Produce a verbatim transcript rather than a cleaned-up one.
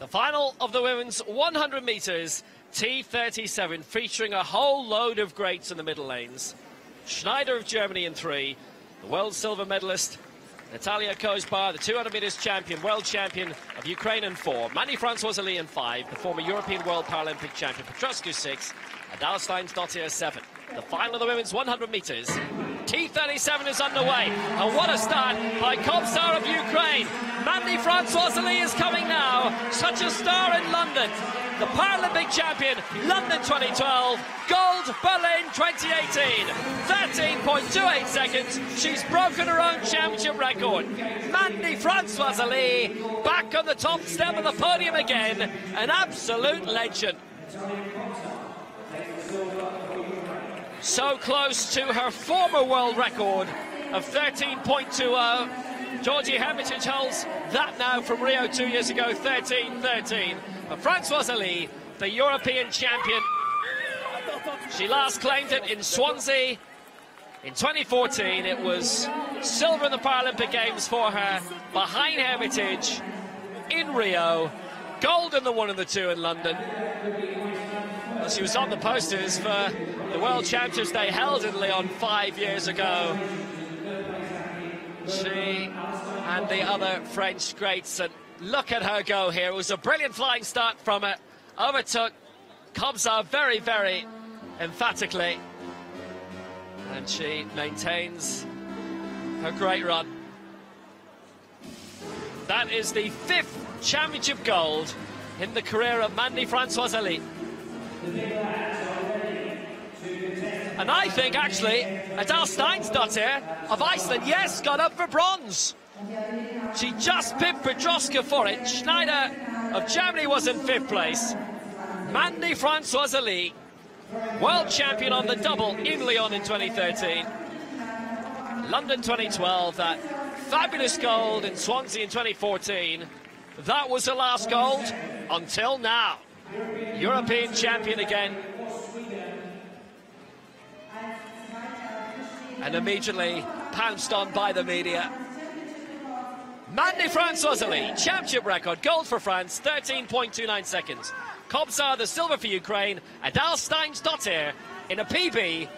The final of the women's one hundred metres, T thirty-seven, featuring a whole load of greats in the middle lanes. Schneider of Germany in three, the world silver medalist Nataliia Kobzar, the two hundred metres champion, world champion of Ukraine in four, Mandy Francois-Elie in five, the former European World Paralympic champion Piotrowska six, Adalsteinsdottir seven. The final of the women's one hundred metres, T thirty-seven is underway, and what a start by Kobzar of Ukraine. Mandy Francois-Elie is coming now, such a star in London. The Paralympic champion, London twenty twelve, gold, Berlin twenty eighteen, thirteen point two eight seconds, she's broken her own championship record. Mandy Francois-Elie back on the top step of the podium again, an absolute legend. So close to her former world record of thirteen point two oh. Georgie Hermitage holds that now from Rio two years ago, thirteen thirteen. But Francois-Elie, the European champion, she last claimed it in Swansea in twenty fourteen. It was silver in the Paralympic Games for her, behind Hermitage in Rio, gold in the one and the two in London. Well, she was on the posters for the World Championships they held in Lyon five years ago. She and the other French greats, and look at her go here. It was a brilliant flying start from her, overtook Kobzar very, very emphatically. And she maintains her great run. That is the fifth championship gold in the career of Mandy Francois-Elie. And I think, actually, Adalsteinsdottir of Iceland, yes, got up for bronze. She just pipped Piotrowska for it. Schneider of Germany was in fifth place. Mandy Francois-Elie, world champion on the double in Lyon in twenty thirteen. London twenty twelve, that fabulous gold in Swansea in twenty fourteen. That was her last gold until now. European champion again. And immediately pounced on by the media. Mandy Francois-Elie, championship record, gold for France, thirteen point two nine seconds. Kobzar, the silver for Ukraine, Adalsteinsdottir in a P B